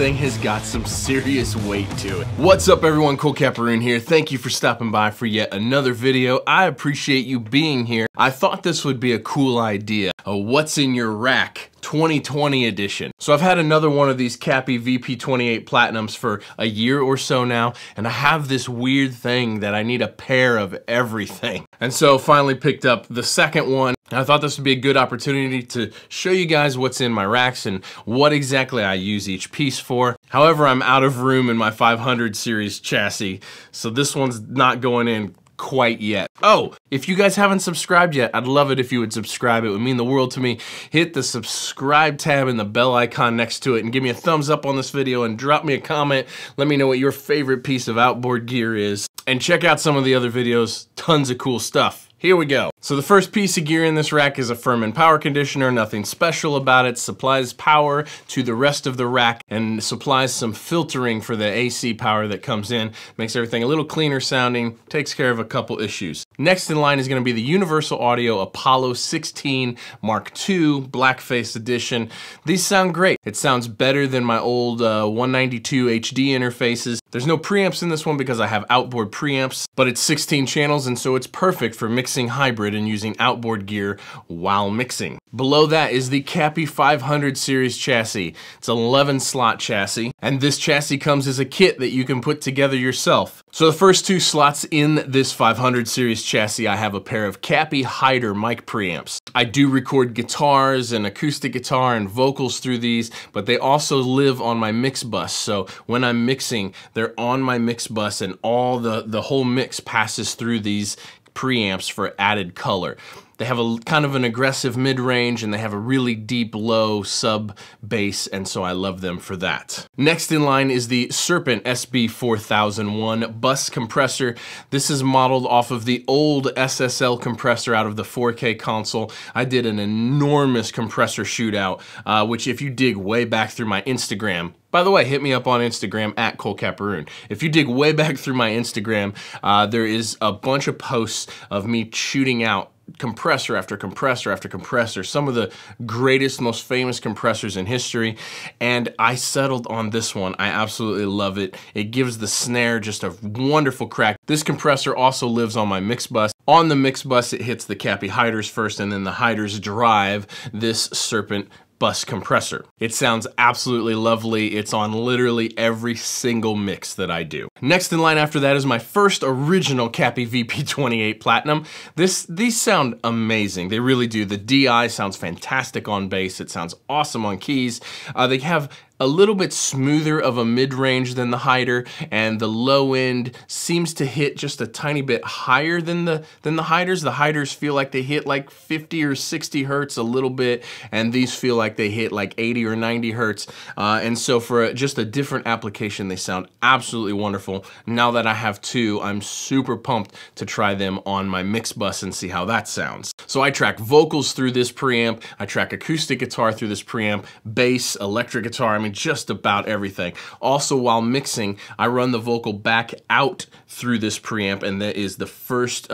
thing has got some serious weight to it. What's up everyone, Coil Capperrune here. Thank you for stopping by for yet another video. I appreciate you being here. I thought this would be a cool idea, a what's in your rack 2020 edition. So I've had another one of these CAPI VP28 Platinums for a year or so now, and I have this weird thing that I need a pair of everything. And so finally picked up the second one. I thought this would be a good opportunity to show you guys what's in my racks and what exactly I use each piece for. However, I'm out of room in my 500 series chassis, so this one's not going in quite yet. Oh, if you guys haven't subscribed yet, I'd love it if you would subscribe. It would mean the world to me. Hit the subscribe tab and the bell icon next to it and give me a thumbs up on this video and drop me a comment. Let me know what your favorite piece of outboard gear is. And check out some of the other videos, tons of cool stuff. Here we go. So the first piece of gear in this rack is a Furman power conditioner, nothing special about it, supplies power to the rest of the rack and supplies some filtering for the AC power that comes in, makes everything a little cleaner sounding, takes care of a couple issues. Next in line is gonna be the Universal Audio Apollo 16 Mark II Blackface Edition. These sound great. It sounds better than my old 192 HD interfaces. There's no preamps in this one because I have outboard preamps, but it's 16 channels and so it's perfect for mixing hybrid and using outboard gear while mixing. Below that is the CAPI 500 series chassis. It's an 11 slot chassis, and this chassis comes as a kit that you can put together yourself. So the first two slots in this 500 series chassis, I have a pair of CAPI Heider mic preamps. I do record guitars and acoustic guitar and vocals through these, but they also live on my mix bus. So when I'm mixing, they're on my mix bus and all the whole mix passes through these preamps for added color. They have a kind of an aggressive mid-range and they have a really deep low sub bass, and so I love them for that. Next in line is the Serpent SB4001 bus compressor. This is modeled off of the old SSL compressor out of the 4K console. I did an enormous compressor shootout, which if you dig way back through my Instagram, by the way, hit me up on Instagram at Coil Capperrune. If you dig way back through my Instagram, there is a bunch of posts of me shooting out compressor after compressor after compressor, some of the greatest, most famous compressors in history, and I settled on this one. I absolutely love it. It gives the snare just a wonderful crack. This compressor also lives on my mix bus. On the mix bus, it hits the CAPI Heiders first, and then the Heiders drive this Serpent bus compressor. It sounds absolutely lovely. It's on literally every single mix that I do. Next in line after that is my first original CAPI VP28 Platinum. These sound amazing. They really do. The DI sounds fantastic on bass. It sounds awesome on keys. They have a little bit smoother of a mid-range than the Heider, and the low end seems to hit just a tiny bit higher than the Heiders. The Heiders feel like they hit like 50 or 60 hertz a little bit, and these feel like they hit like 80 or 90 hertz. And so for just a different application, they sound absolutely wonderful. Now that I have two, I'm super pumped to try them on my mix bus and see how that sounds. So I track vocals through this preamp, I track acoustic guitar through this preamp, bass, electric guitar, I mean, just about everything. Also, while mixing, I run the vocal back out through this preamp, and that is the first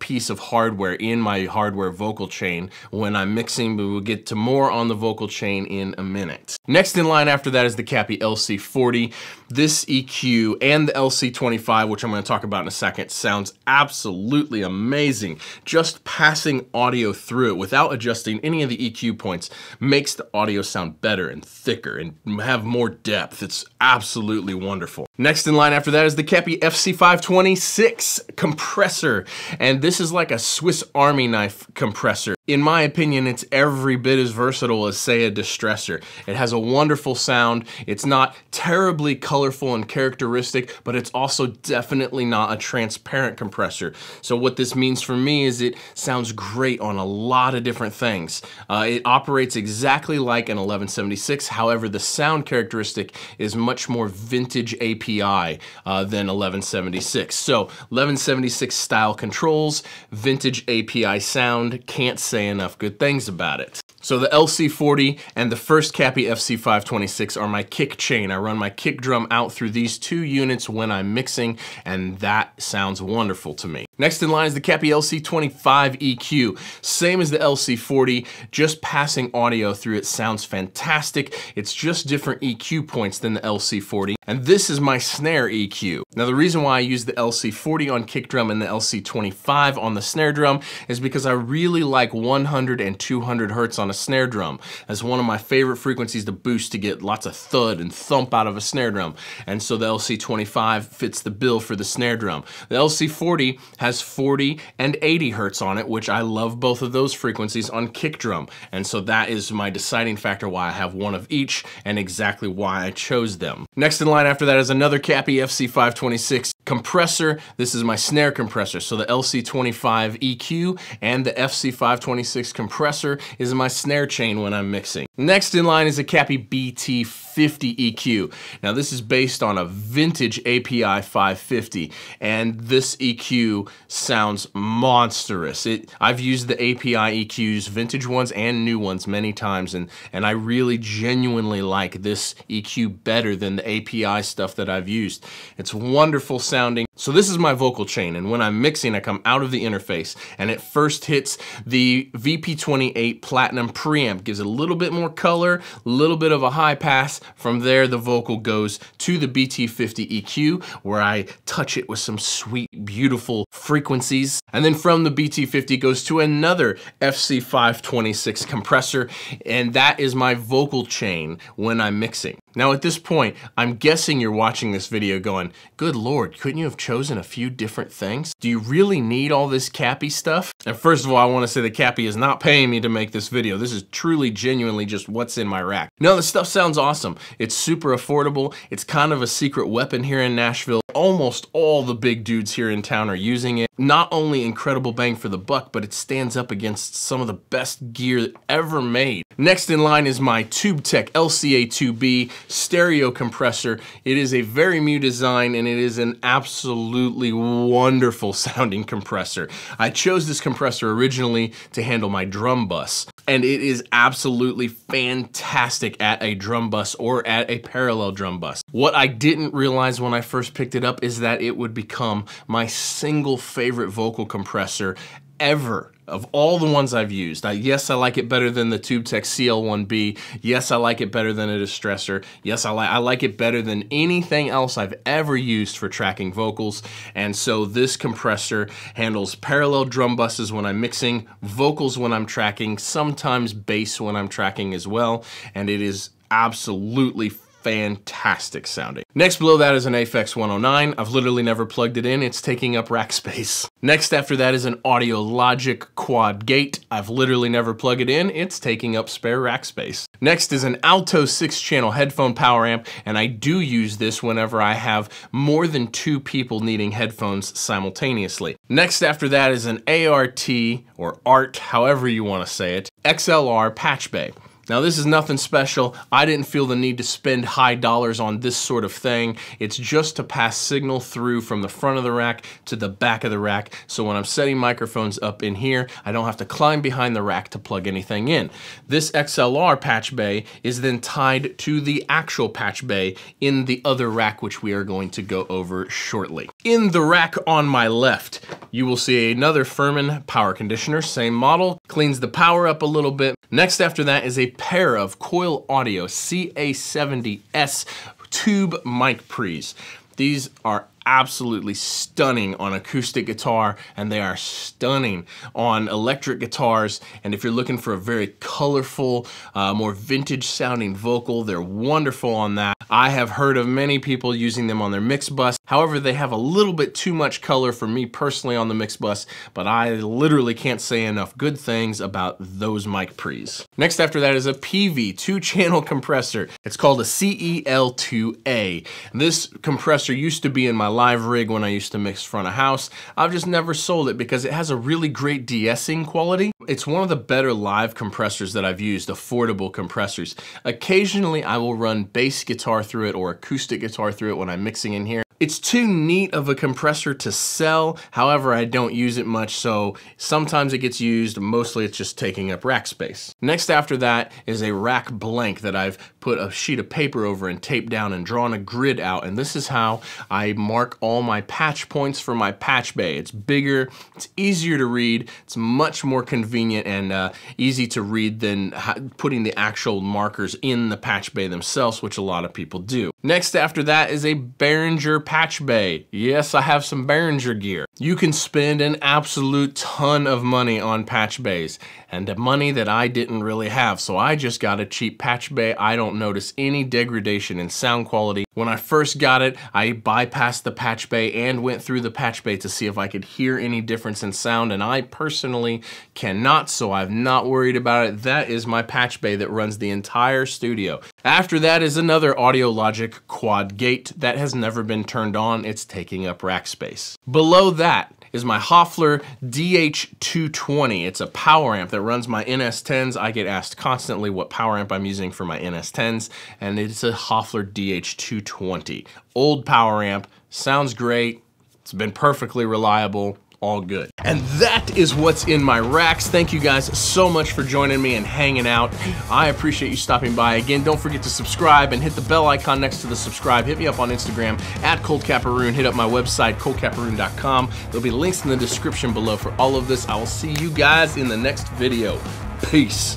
piece of hardware in my hardware vocal chain when I'm mixing, but we'll get to more on the vocal chain in a minute. Next in line after that is the CAPI LC40. This EQ and the LC25, which I'm going to talk about in a second, sounds absolutely amazing. Just passing audio through it without adjusting any of the EQ points makes the audio sound better and thicker and have more depth. It's absolutely wonderful. Next in line after that is the CAPI FC526 compressor, and this is like a Swiss Army knife compressor. In my opinion, it's every bit as versatile as, say, a Distressor. It has a wonderful sound. It's not terribly colorful and characteristic, but it's also definitely not a transparent compressor. So what this means for me is it sounds great on a lot of different things. It operates exactly like an 1176. However, the sound characteristic is much more vintage API than 1176. So 1176 style controls, vintage API sound, can't say enough good things about it. So the LC40 and the first CAPI FC526 are my kick chain. I run my kick drum out through these two units when I'm mixing, and that sounds wonderful to me. Next in line is the CAPI LC25 EQ. Same as the LC40, just passing audio through it sounds fantastic. It's just different EQ points than the LC40. And this is my snare EQ. Now the reason why I use the LC40 on kick drum and the LC25 on the snare drum is because I really like 100 and 200 hertz on a snare drum. That's one of my favorite frequencies to boost to get lots of thud and thump out of a snare drum. And so the LC25 fits the bill for the snare drum. The LC40 has 40 and 80 hertz on it, which I love both of those frequencies on kick drum. And so that is my deciding factor why I have one of each and exactly why I chose them. Next in line after that is another CAPI FC526 compressor. This is my snare compressor. So the LC25 EQ and the FC526 compressor is my snare chain when I'm mixing. Next in line is a CAPI BT4.50 EQ. Now this is based on a vintage API 550, and this EQ sounds monstrous. I've used the API EQs, vintage ones and new ones, many times, and I really genuinely like this EQ better than the API stuff that I've used. It's wonderful sounding. So this is my vocal chain, and when I'm mixing I come out of the interface and it first hits the VP28 Platinum preamp, gives it a little bit more color, a little bit of a high pass. From there, the vocal goes to the BT50 EQ, where I touch it with some sweet, beautiful frequencies. And then from the BT50 goes to another FC526 compressor, and that is my vocal chain when I'm mixing. Now at this point, I'm guessing you're watching this video going, good Lord, couldn't you have chosen a few different things? Do you really need all this CAPI stuff? And first of all, I want to say that CAPI is not paying me to make this video. This is truly, genuinely just what's in my rack. Now this stuff sounds awesome. It's super affordable. It's kind of a secret weapon here in Nashville. Almost all the big dudes here in town are using it. Not only incredible bang for the buck, but it stands up against some of the best gear ever made. Next in line is my TubeTech LCA2B stereo compressor. It is a very new design, and it is an absolutely wonderful sounding compressor. I chose this compressor originally to handle my drum bus, and it is absolutely fantastic at a drum bus or at a parallel drum bus. What I didn't realize when I first picked it up is that it would become my single favorite vocal compressor ever. Of all the ones I've used, yes, I like it better than the TubeTech CL1B. Yes, I like it better than a Distressor. Yes, I like it better than anything else I've ever used for tracking vocals. And so this compressor handles parallel drum buses when I'm mixing, vocals when I'm tracking, sometimes bass when I'm tracking as well. And it is absolutely fantastic sounding. Next below that is an Aphex 109. I've literally never plugged it in. It's taking up rack space. Next after that is an Audio Logic Quad Gate. I've literally never plugged it in. It's taking up spare rack space. Next is an Alto 6-channel headphone power amp, and I do use this whenever I have more than two people needing headphones simultaneously. Next after that is an ART, or ART, however you want to say it, XLR patch bay. Now this is nothing special. I didn't feel the need to spend high dollars on this sort of thing. It's just to pass signal through from the front of the rack to the back of the rack. So when I'm setting microphones up in here, I don't have to climb behind the rack to plug anything in. This XLR patch bay is then tied to the actual patch bay in the other rack, which we are going to go over shortly. In the rack on my left, you will see another Furman power conditioner, same model, cleans the power up a little bit. Next after that is a pair of Coil Audio CA70S tube mic pre's. These are absolutely stunning on acoustic guitar, and they are stunning on electric guitars. And if you're looking for a very colorful, more vintage sounding vocal, they're wonderful on that. I have heard of many people using them on their mix bus. However, they have a little bit too much color for me personally on the mix bus, but I literally can't say enough good things about those mic pre's. Next after that is a PV 2-channel compressor. It's called a CEL-2A. This compressor used to be in my live rig when I used to mix front of house. I've just never sold it because it has a really great de-essing quality. It's one of the better live compressors that I've used, affordable compressors. Occasionally I will run bass guitar through it or acoustic guitar through it when I'm mixing in here. It's too neat of a compressor to sell. However, I don't use it much, so sometimes it gets used. Mostly it's just taking up rack space. Next after that is a rack blank that I've put a sheet of paper over and taped down and drawn a grid out. And this is how I mark all my patch points for my patch bay. It's bigger, it's easier to read, it's much more convenient and easy to read than putting the actual markers in the patch bay themselves, which a lot of people do. Next after that is a Behringer patch bay. Yes, I have some Behringer gear. You can spend an absolute ton of money on patch bays, and the money that I didn't really have, so I just got a cheap patch bay. I don't notice any degradation in sound quality. When I first got it, I bypassed the patch bay and went through the patch bay to see if I could hear any difference in sound, and I personally cannot, so I've not worried about it. That is my patch bay that runs the entire studio. After that is another Audio Logic Quad Gate that has never been turned on. It's taking up rack space. Below that is my Hofler DH220. It's a power amp that runs my NS10s. I get asked constantly what power amp I'm using for my NS10s, and it's a Hofler DH220. Old power amp, sounds great, it's been perfectly reliable, all good. And that is what's in my racks. Thank you guys so much for joining me and hanging out. I appreciate you stopping by. Again, don't forget to subscribe and hit the bell icon next to the subscribe. Hit me up on Instagram at ColdCapperrune. Hit up my website, coldcapperrune.com. There'll be links in the description below for all of this. I will see you guys in the next video. Peace.